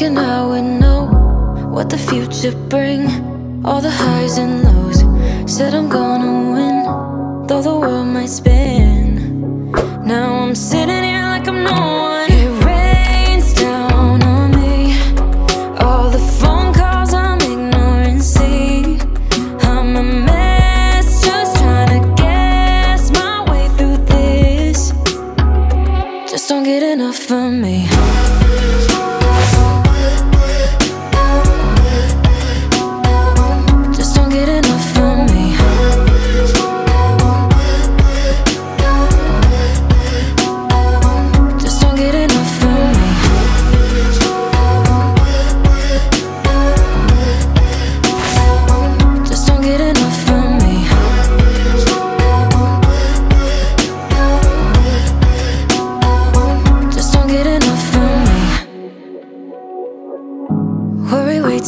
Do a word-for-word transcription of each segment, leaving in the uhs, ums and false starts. thinking I would know what the future bring. All the highs and lows, said I'm gonna win, though the world might spin. Now I'm sitting here like I'm no one. It rains down on me, all the phone calls I'm ignoring. See, I'm a mess, just trying to guess my way through this. Just don't get enough of me.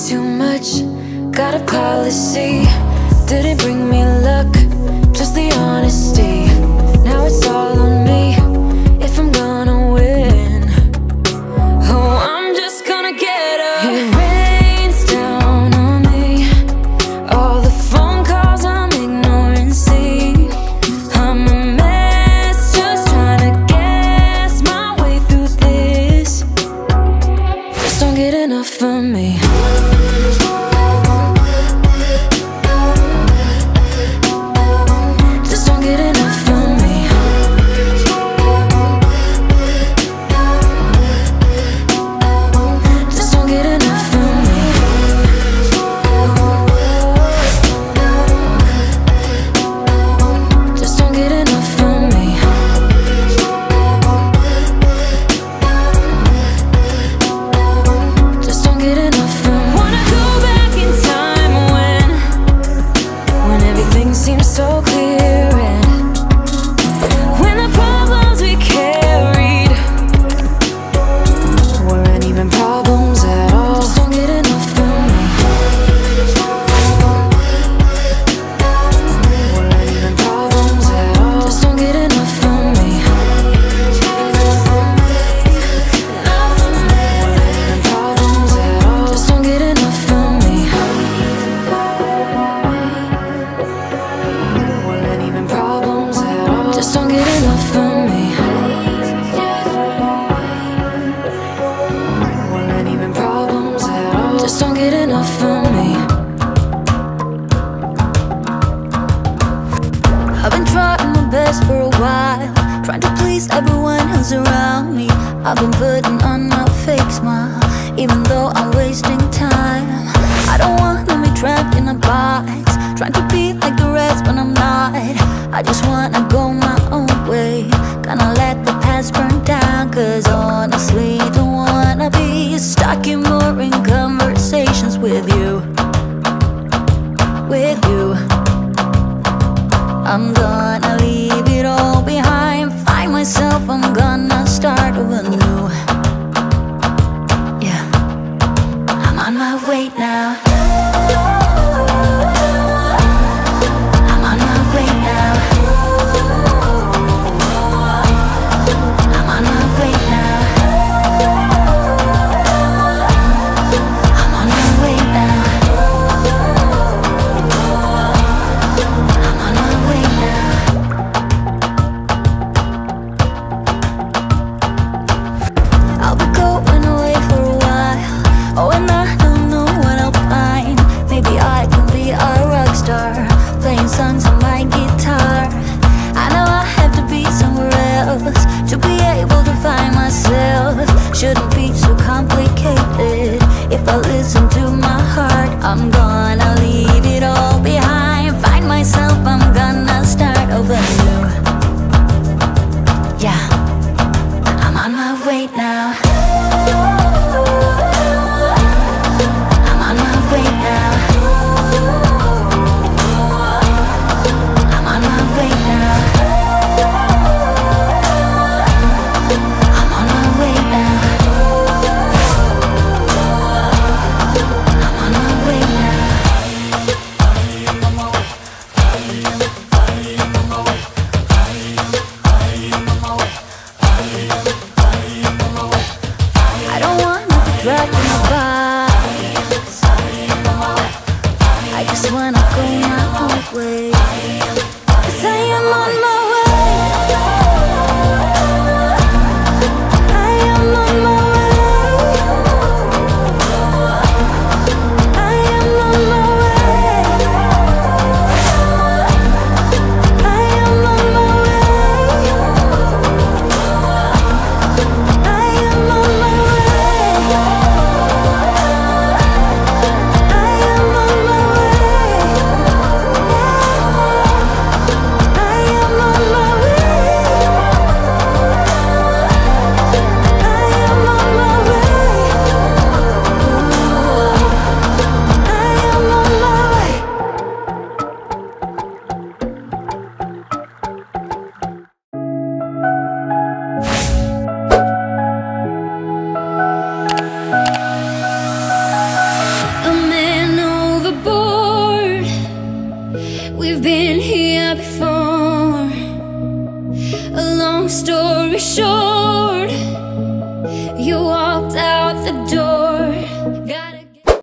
Too much, got a policy. Didn't bring me luck, just the honesty. Now it's all on me, if I'm gonna win. Oh, I'm just gonna get up. It rains down on me, all the phone calls I'm ignoring. See, I'm a mess, just trying to guess my way through this. Just don't get enough of me. For a while, trying to please everyone who's around me. I've been putting on my fake smile, even though I'm wasting time. I don't wanna be trapped in a box, trying to be like the rest, but I'm not. I just wanna go my own way, gonna let the past burn down. Cause honestly, don't wanna be stuck in boring conversations with you, with you. I'm gonna leave it all behind, find myself, I'm gonna start anew. Yeah, I'm on my way now. I'm on my way now. We've been here before. A long story short, you walked out the door.